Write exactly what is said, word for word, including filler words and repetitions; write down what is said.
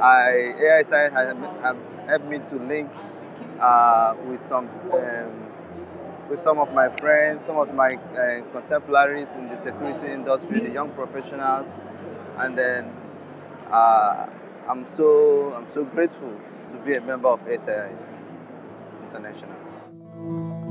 I, A S I S has have helped me to link uh, with some um, with some of my friends, some of my uh, contemporaries in the security industry, the young professionals, and then uh, I'm so I'm so grateful to be a member of A S I S International.